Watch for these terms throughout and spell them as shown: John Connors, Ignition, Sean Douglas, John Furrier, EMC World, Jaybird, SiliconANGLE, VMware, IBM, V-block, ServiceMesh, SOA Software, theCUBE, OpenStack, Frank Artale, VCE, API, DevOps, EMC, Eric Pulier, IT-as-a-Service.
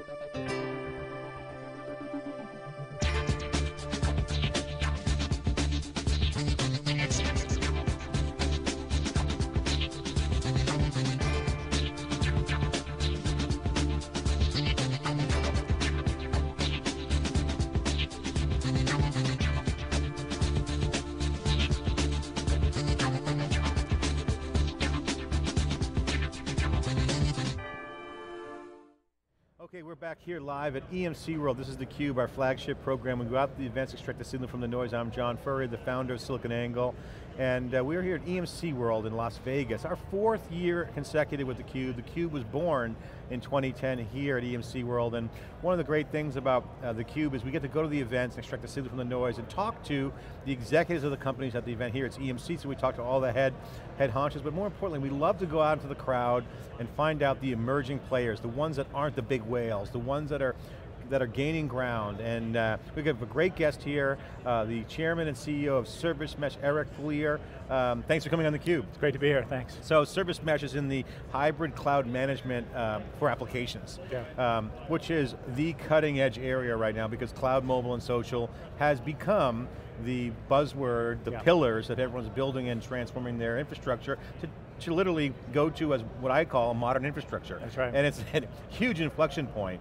Okay, we're back here live at EMC World. This is theCUBE, our flagship program. We go out to the events, extract the signal from the noise. I'm John Furrier, the founder of SiliconANGLE, and we're here at EMC World in Las Vegas, our fourth year consecutive with theCUBE. theCUBE was born in 2010 here at EMC World, and one of the great things about theCUBE is we get to go to the events and extract the signal from the noise and talk to the executives of the companies at the event here. It's EMC, so we talk to all the head honchos, but more importantly, we love to go out into the crowd and find out the emerging players, the ones that aren't the big whales, the ones that are gaining ground, and we have a great guest here, the chairman and CEO of ServiceMesh, Eric Pulier. Thanks for coming on theCUBE. It's great to be here, thanks. So ServiceMesh is in the hybrid cloud management for applications, yeah. Which is the cutting edge area right now because cloud, mobile, and social has become the buzzword, the pillars that everyone's building and transforming their infrastructure to literally go to as what I call a modern infrastructure. That's right. And it's a huge inflection point.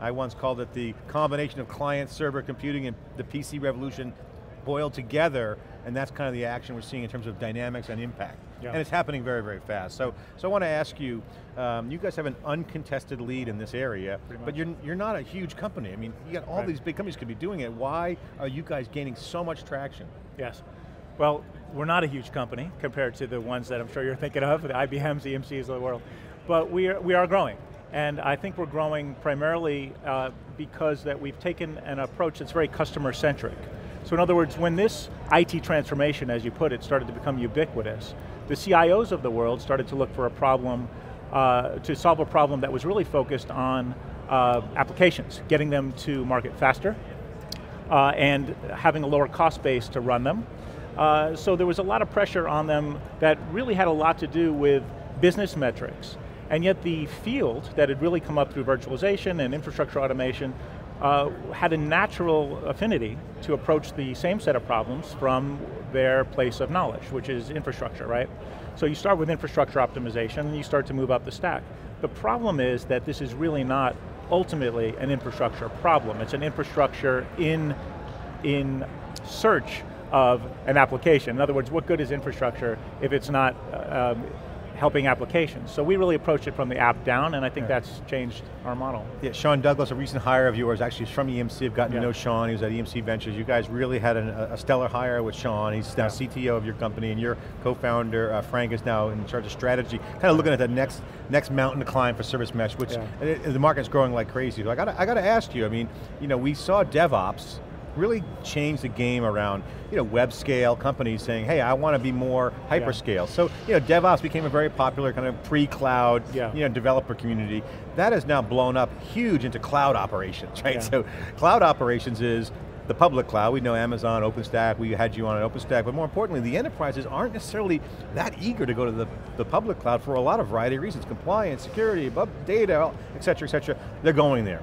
I once called it the combination of client, server, computing, and the PC revolution boiled together, and that's kind of the action we're seeing in terms of dynamics and impact. Yeah. And it's happening very, very fast. So I want to ask you, you guys have an uncontested lead in this area, but you're not a huge company. I mean, you got all these big companies could be doing it. Why are you guys gaining so much traction? Yes, well, we're not a huge company compared to the ones that I'm sure you're thinking of, the IBMs, EMCs of the world, but we are growing. And I think we're growing primarily because that we've taken an approach that's very customer-centric. So in other words, when this IT transformation, as you put it, started to become ubiquitous, the CIOs of the world started to look for a problem, to solve a problem that was really focused on applications, getting them to market faster, and having a lower cost base to run them. So there was a lot of pressure on them that really had a lot to do with business metrics. And yet the field that had really come up through virtualization and infrastructure automation had a natural affinity to approach the same set of problems from their place of knowledge, which is infrastructure, right? So you start with infrastructure optimization and you start to move up the stack. The problem is that this is really not ultimately an infrastructure problem. It's an infrastructure in search of an application. In other words, what good is infrastructure if it's not helping applications. So we really approached it from the app down, and I think that's changed our model. Yeah, Sean Douglas, a recent hire of yours, actually is from EMC. I've gotten to know Sean, he was at EMC Ventures. You guys really had a stellar hire with Sean. He's now CTO of your company, and your co-founder, Frank, is now in charge of strategy. Kind of looking at the next mountain to climb for ServiceMesh, which the market's growing like crazy. So I got to ask you, I mean, you know, we saw DevOps really changed the game around, you know, web scale companies saying, hey, I want to be more hyperscale. Yeah. So, you know, DevOps became a very popular kind of pre-cloud, you know, developer community. That has now blown up huge into cloud operations, right? Yeah. So, cloud operations is the public cloud. We know Amazon, OpenStack, we had you on an OpenStack, but more importantly, the enterprises aren't necessarily that eager to go to the public cloud for a lot of variety of reasons, compliance, security, data, et cetera, et cetera. They're going there.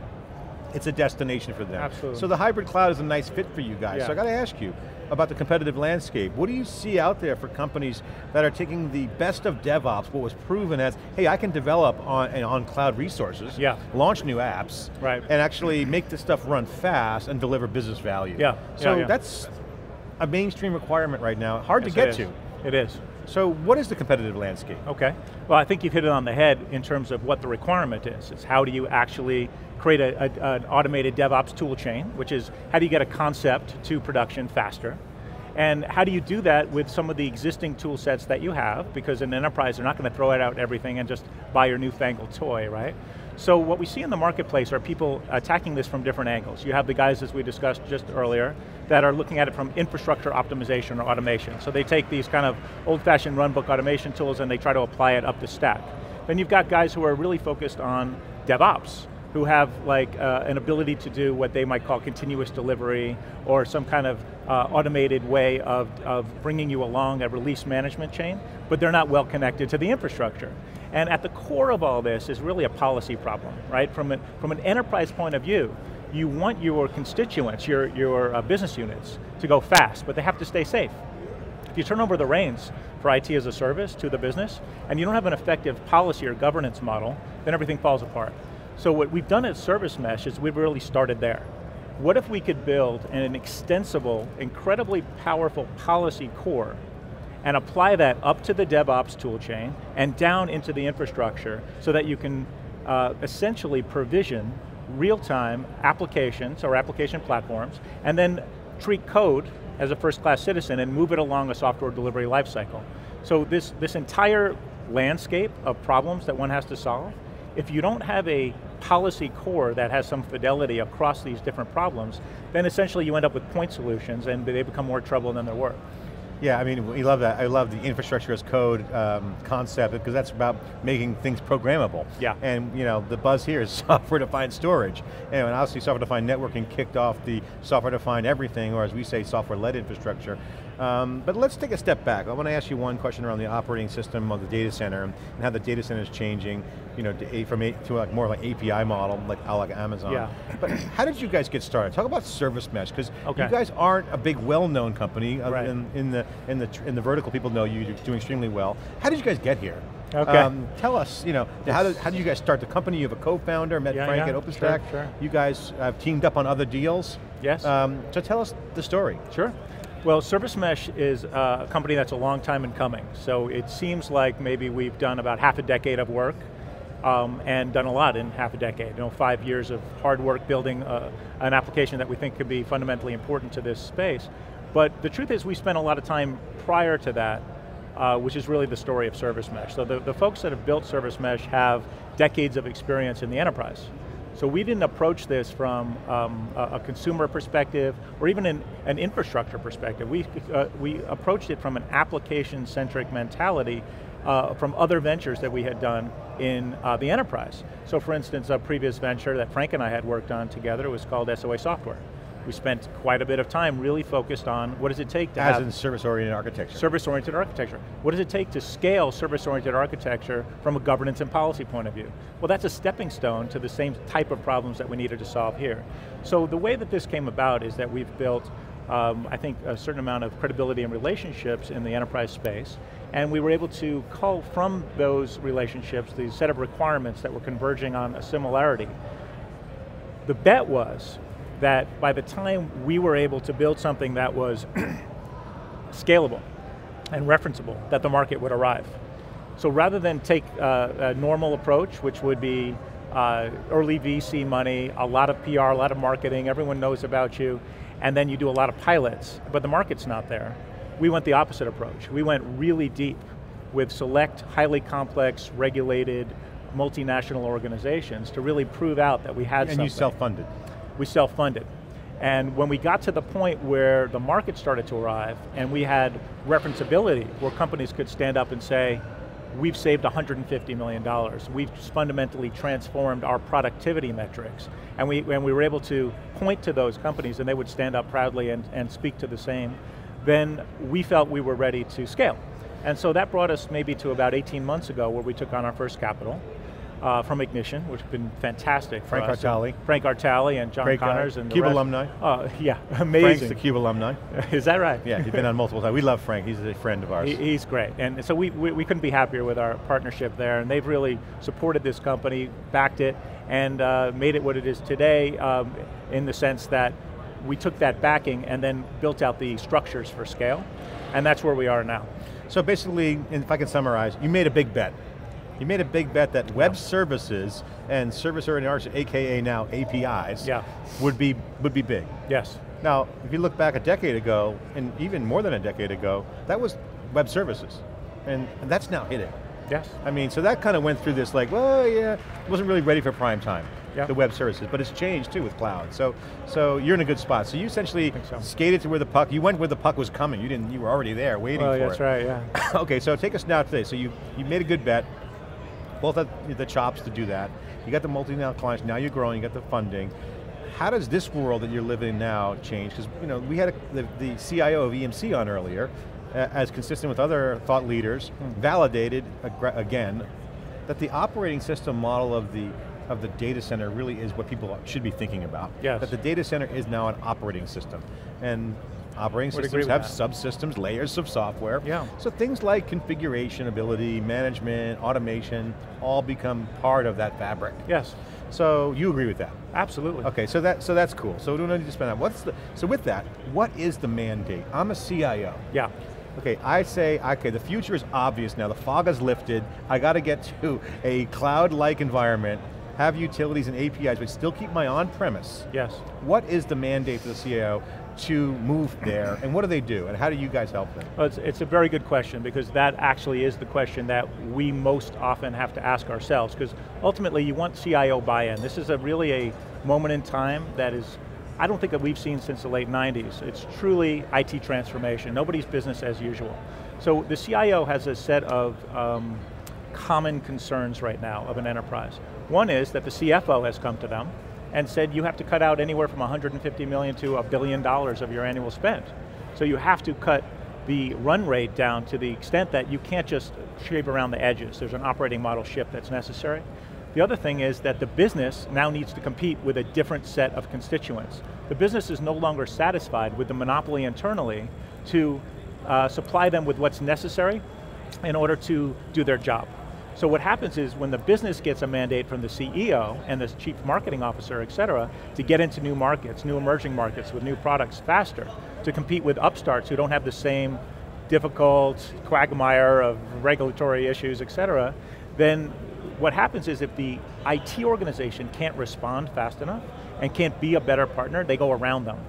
It's a destination for them. Absolutely. So the hybrid cloud is a nice fit for you guys. Yeah. So I got to ask you about the competitive landscape. What do you see out there for companies that are taking the best of DevOps, what was proven as, hey, I can develop on cloud resources, launch new apps, and actually make this stuff run fast and deliver business value. Yeah. So that's a mainstream requirement right now. Hard to get to. It is. So what is the competitive landscape? Okay, well I think you've hit it on the head in terms of what the requirement is. It's how do you actually create an automated DevOps tool chain, which is how do you get a concept to production faster? And how do you do that with some of the existing tool sets that you have? Because in enterprise, they're not going to throw out everything and just buy your newfangled toy, right? So what we see in the marketplace are people attacking this from different angles. You have the guys, as we discussed just earlier, that are looking at it from infrastructure optimization or automation. So they take these kind of old-fashioned runbook automation tools and they try to apply it up the stack. Then you've got guys who are really focused on DevOps, who have like an ability to do what they might call continuous delivery or some kind of automated way of bringing you along a release management chain, but they're not well connected to the infrastructure. And at the core of all this is really a policy problem, right? From an enterprise point of view, you want your constituents, your business units, to go fast, but they have to stay safe. If you turn over the reins for IT-as-a-Service to the business, and you don't have an effective policy or governance model, then everything falls apart. So what we've done at ServiceMesh is we've really started there. What if we could build an extensible, incredibly powerful policy core and apply that up to the DevOps tool chain and down into the infrastructure so that you can essentially provision real-time applications or application platforms and then treat code as a first-class citizen and move it along a software delivery lifecycle. So this entire landscape of problems that one has to solve, if you don't have a policy core that has some fidelity across these different problems, then essentially you end up with point solutions and they become more trouble than they're worth. Yeah, I mean, we love that. I love the infrastructure as code concept because that's about making things programmable. Yeah. And you know, the buzz here is software-defined storage. And obviously software-defined networking kicked off the software-defined everything, or as we say, software-led infrastructure. But let's take a step back. I want to ask you one question around the operating system of the data center and how the data center is changing, you know, to like more like API model, like Amazon. Yeah. But how did you guys get started? Talk about ServiceMesh, because you guys aren't a big well-known company in the vertical people know you, you're doing extremely well. How did you guys get here? Okay. Tell us, you know, how did you guys start the company? You have a co-founder, met Frank at OpenStack. Sure. You guys have teamed up on other deals. Yes. So tell us the story. Sure. Well, ServiceMesh is a company that's a long time in coming. So it seems like maybe we've done about half a decade of work and done a lot in half a decade. You know, 5 years of hard work building an application that we think could be fundamentally important to this space. But the truth is we spent a lot of time prior to that, which is really the story of ServiceMesh. So the folks that have built ServiceMesh have decades of experience in the enterprise. So we didn't approach this from a consumer perspective or even an infrastructure perspective. We approached it from an application-centric mentality from other ventures that we had done in the enterprise. So for instance, a previous venture that Frank and I had worked on together was called SOA Software. We spent quite a bit of time really focused on what does it take to have- As in service-oriented architecture. Service-oriented architecture. What does it take to scale service-oriented architecture from a governance and policy point of view? Well, that's a stepping stone to the same type of problems that we needed to solve here. So the way that this came about is that we've built, I think, a certain amount of credibility and relationships in the enterprise space, and we were able to cull from those relationships the set of requirements that were converging on a similarity. The bet was, that by the time we were able to build something that was scalable and referenceable, that the market would arrive. So rather than take a normal approach, which would be early VC money, a lot of PR, a lot of marketing, everyone knows about you, and then you do a lot of pilots, but the market's not there. We went the opposite approach. We went really deep with select, highly complex, regulated, multinational organizations to really prove out that we had something. And you self-funded. We self-funded. And when we got to the point where the market started to arrive and we had referenceability where companies could stand up and say, we've saved $150 million. We've fundamentally transformed our productivity metrics. And we were able to point to those companies and they would stand up proudly and speak to the same. Then we felt we were ready to scale. And so that brought us maybe to about 18 months ago where we took on our first capital. From Ignition, which has been fantastic. Frank Artale. Frank Artale and John Connors and the CUBE alumni. Yeah, amazing. Frank's the CUBE alumni. Is that right? Yeah, he's been on multiple times. We love Frank, he's a friend of ours. He's great, and so we couldn't be happier with our partnership there, and they've really supported this company, backed it, and made it what it is today in the sense that we took that backing and then built out the structures for scale, and that's where we are now. So basically, if I can summarize, you made a big bet. You made a big bet that web services and service-oriented architecture, AKA now APIs, would be big. Yes. Now, if you look back a decade ago, and even more than a decade ago, that was web services, and that's now hit it. Yes. I mean, so that kind of went through this like, well, yeah, it wasn't really ready for prime time. Yep. The web services, but it's changed too with cloud. So you're in a good spot. So you essentially skated to where the puck, you went where the puck was coming. You didn't. You were already there waiting for it. That's right, yeah. Okay, so take us now today. So you made a good bet. Both have the chops to do that. You got the multinational clients, now you're growing, you got the funding. How does this world that you're living in now change? Because you know, we had the CIO of EMC on earlier, as consistent with other thought leaders, validated again that the operating system model of the data center really is what people should be thinking about. Yes. That the data center is now an operating system. And operating systems have subsystems, layers of software. Yeah. So things like configuration, ability, management, automation, all become part of that fabric. Yes. So you agree with that? Absolutely. Okay, so that's cool. So we don't need to spend that. So with that, what is the mandate? I'm a CIO. Yeah. Okay, I say, okay, the future is obvious now. The fog is lifted. I got to get to a cloud-like environment, have utilities and APIs, but still keep my on-premise. Yes. What is the mandate for the CIO to move there, and what do they do, and how do you guys help them? Well, it's a very good question, because that actually is the question that we most often have to ask ourselves, because ultimately you want CIO buy-in. This is really a moment in time that is, I don't think that we've seen since the late 90s. It's truly IT transformation, nobody's business as usual. So the CIO has a set of common concerns right now of an enterprise. One is that the CFO has come to them and said you have to cut out anywhere from $150 million to $1 billion of your annual spend. So you have to cut the run rate down to the extent that you can't just shave around the edges. There's an operating model shift that's necessary. The other thing is that the business now needs to compete with a different set of constituents. The business is no longer satisfied with the monopoly internally to supply them with what's necessary in order to do their job. So what happens is when the business gets a mandate from the CEO and the chief marketing officer, et cetera, to get into new markets, new emerging markets with new products faster, to compete with upstarts who don't have the same difficult quagmire of regulatory issues, et cetera, then what happens is if the IT organization can't respond fast enough and can't be a better partner, they go around them.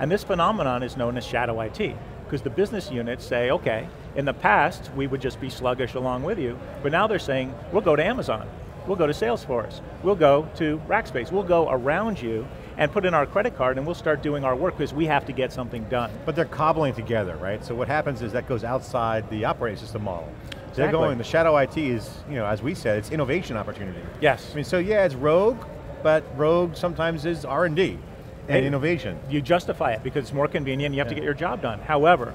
And this phenomenon is known as shadow IT, because the business units say, okay, in the past, we would just be sluggish along with you, but now they're saying, we'll go to Amazon, we'll go to Salesforce, we'll go to Rackspace, we'll go around you and put in our credit card and we'll start doing our work because we have to get something done. But they're cobbling together, right? So what happens is that goes outside the operating system model. So exactly. They're going, the shadow IT is, you know, as we said, it's innovation opportunity. Yes. I mean, so yeah, it's rogue, but rogue sometimes is R&D and innovation. You justify it because it's more convenient, you have to get your job done. However,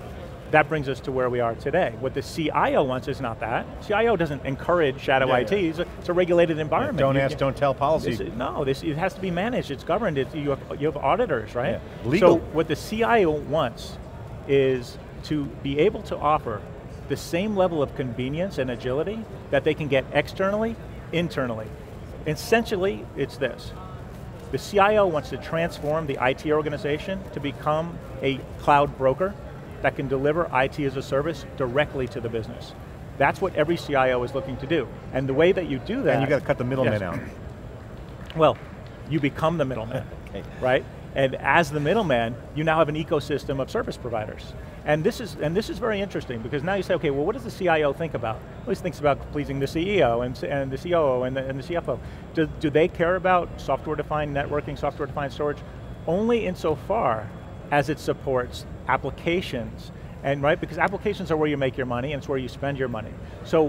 that brings us to where we are today. What the CIO wants is not that. CIO doesn't encourage shadow IT, it's a regulated environment. Yeah, don't ask, don't tell policy. It has to be managed, it's governed, you have auditors, right? Yeah. Legal. So what the CIO wants is to be able to offer the same level of convenience and agility that they can get externally, internally. Essentially, it's this. The CIO wants to transform the IT organization to become a cloud broker that can deliver IT-as-a-Service directly to the business. That's what every CIO is looking to do. And the way that you do that... And you got to cut the middleman out. Well, you become the middleman, right? And as the middleman, you now have an ecosystem of service providers. And this is very interesting because now you say, okay, well what does the CIO think about? Well, he thinks about pleasing the CEO and the COO and the CFO. Do they care about software-defined networking, software-defined storage? Only insofar as it supports applications, and right, because applications are where you make your money and it's where you spend your money. So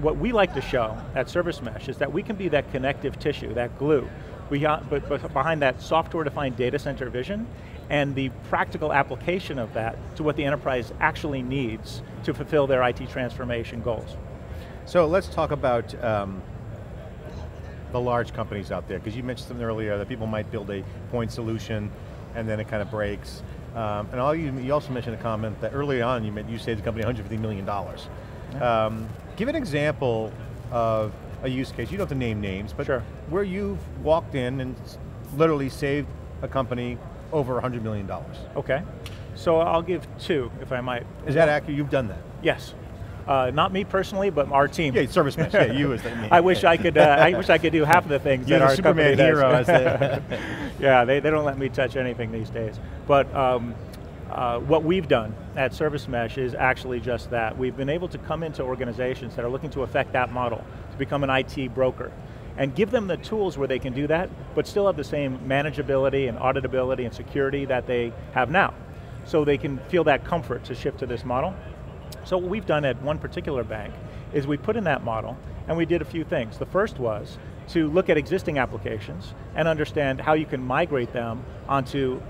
what we like to show at ServiceMesh is that we can be that connective tissue, that glue, but behind that software-defined data center vision and the practical application of that to what the enterprise actually needs to fulfill their IT transformation goals. So let's talk about the large companies out there, because you mentioned something earlier that people might build a point solution and then it kind of breaks. And you also mentioned a comment that early on you saved the company $150 million. Yeah. Give an example of a use case, you don't have to name names, but sure, where you've walked in and literally saved a company over $100 million. Okay, so I'll give two, if I might. Is that accurate? You've done that? Yes. Not me personally, but our team. Yeah, ServiceMesh. Yeah, you as the name. I wish I could do half of the things that our company does. You're the Superman hero. Yeah, they don't let me touch anything these days. But what we've done at ServiceMesh is actually just that. We've been able to come into organizations that are looking to affect that model, to become an IT broker, and give them the tools where they can do that, but still have the same manageability and auditability and security that they have now. So they can feel that comfort to shift to this model. So what we've done at one particular bank is we put in that model and we did a few things. The first was to look at existing applications and understand how you can migrate them onto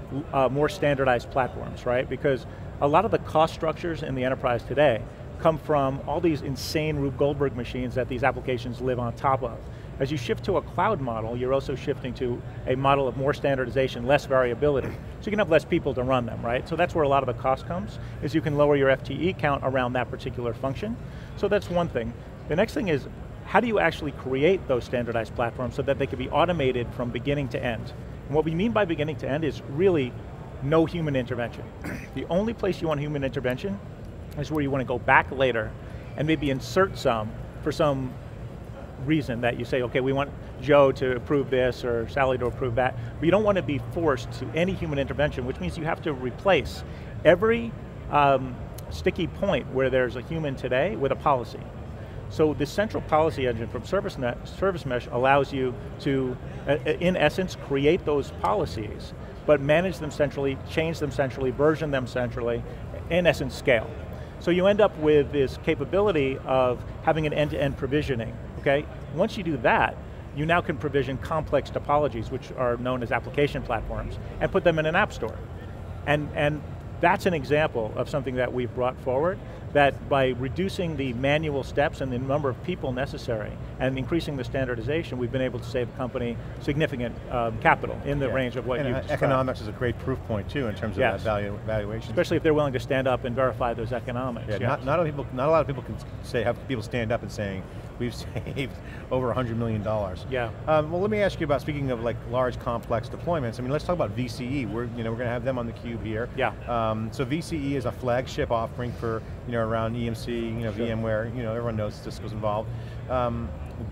more standardized platforms, right? Because a lot of the cost structures in the enterprise today come from all these insane Rube Goldberg machines that these applications live on top of. As you shift to a cloud model, you're also shifting to a model of more standardization, less variability. So you can have less people to run them, right? So that's where a lot of the cost comes, is you can lower your FTE count around that particular function. So that's one thing. The next thing is, how do you actually create those standardized platforms so that they can be automated from beginning to end? And what we mean by beginning to end is really no human intervention. The only place you want human intervention is where you want to go back later and maybe insert some for some reason that you say, okay, we want Joe to approve this or Sally to approve that, but you don't want to be forced to any human intervention, which means you have to replace every sticky point where there's a human today with a policy. So the central policy engine from ServiceMesh allows you to, in essence, create those policies, but manage them centrally, change them centrally, version them centrally, in essence, scale. So you end up with this capability of having an end-to-end provisioning, okay? Once you do that, you now can provision complex topologies, which are known as application platforms, and put them in an app store. And that's an example of something that we've brought forward, that by reducing the manual steps and the number of people necessary, and increasing the standardization, we've been able to save the company significant capital in the range of what you described. Economics is a great proof point too, in terms of that valuation. Especially if they're willing to stand up and verify those economics. Yeah, not a lot of people can say, have people stand up and saying, we've saved over $100 million. Yeah. Well, let me ask you about, speaking of like large complex deployments, I mean, let's talk about VCE. We're going to have them on theCUBE here. Yeah. So VCE is a flagship offering for, around EMC, VMware, everyone knows Cisco's involved.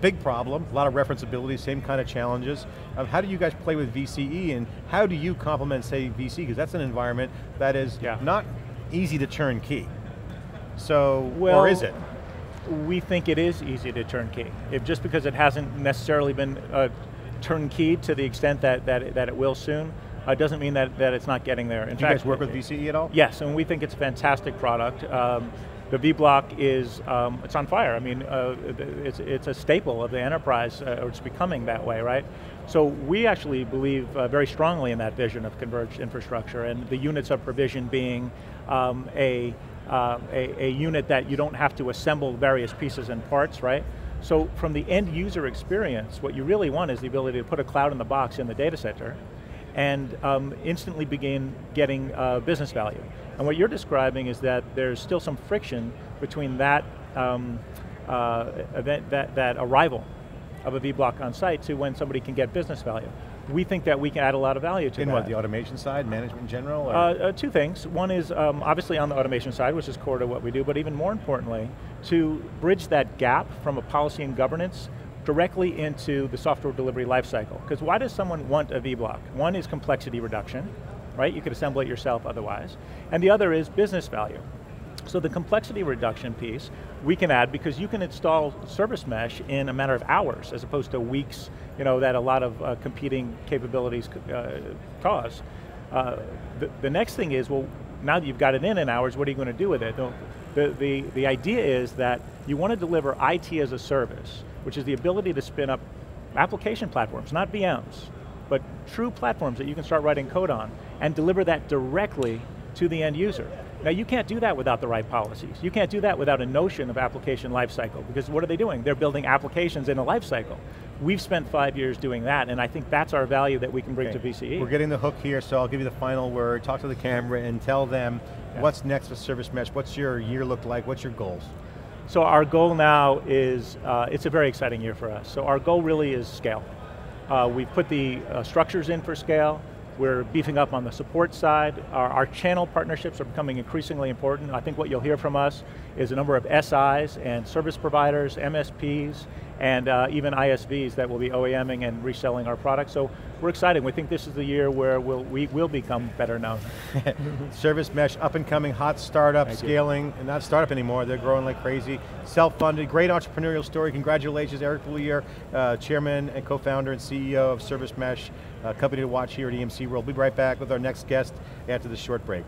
Big problem, a lot of referenceability, same kind of challenges. How do you guys play with VCE, and how do you complement, say, VCE? Because that's an environment that is not easy to turnkey. So, or is it? We think it is easy to turnkey. If just because it hasn't necessarily been turnkeyed to the extent that it will soon, doesn't mean that it's not getting there. Do you guys work with VCE at all? Yes, and we think it's a fantastic product. The V-block is, it's on fire. I mean, it's a staple of the enterprise, or it's becoming that way, right? So we actually believe very strongly in that vision of converged infrastructure, and the units of provision being a unit that you don't have to assemble various pieces and parts, right? So from the end user experience, what you really want is the ability to put a cloud in the box in the data center and instantly begin getting business value. And what you're describing is that there's still some friction between that that arrival of a V-block on site to when somebody can get business value. We think that we can add a lot of value to that. In what, the automation side, management in general? Or? Two things. One is obviously on the automation side, which is core to what we do, but even more importantly, to bridge that gap from a policy and governance directly into the software delivery lifecycle. Because why does someone want a V-block? One is complexity reduction, right? You could assemble it yourself otherwise. And the other is business value. So the complexity reduction piece we can add, because you can install service mesh in a matter of hours as opposed to weeks, that a lot of competing capabilities cause. The next thing is, well, now that you've got it in hours, what are you going to do with it? The idea is that you want to deliver IT-as-a-Service, which is the ability to spin up application platforms, not VMs, but true platforms that you can start writing code on and deliver that directly to the end user. Now you can't do that without the right policies. You can't do that without a notion of application lifecycle, because what are they doing? They're building applications in a lifecycle. We've spent 5 years doing that, and I think that's our value that we can bring to VCE. We're getting the hook here, so I'll give you the final word. Talk to the camera and tell them what's next for ServiceMesh. What's your year look like? What's your goals? So our goal now is, it's a very exciting year for us. So our goal really is scale. We've put the structures in for scale. We're beefing up on the support side. Our channel partnerships are becoming increasingly important. I think what you'll hear from us is a number of SIs and service providers, MSPs, and even ISVs that will be OEMing and reselling our products. So we're excited. We think this is the year where we will become better known. ServiceMesh, up and coming, hot startup, scaling, and not startup anymore, they're growing like crazy. Self-funded, great entrepreneurial story. Congratulations, Eric Pulier, chairman and co-founder and CEO of ServiceMesh, company to watch here at EMC World. We'll be right back with our next guest after this short break.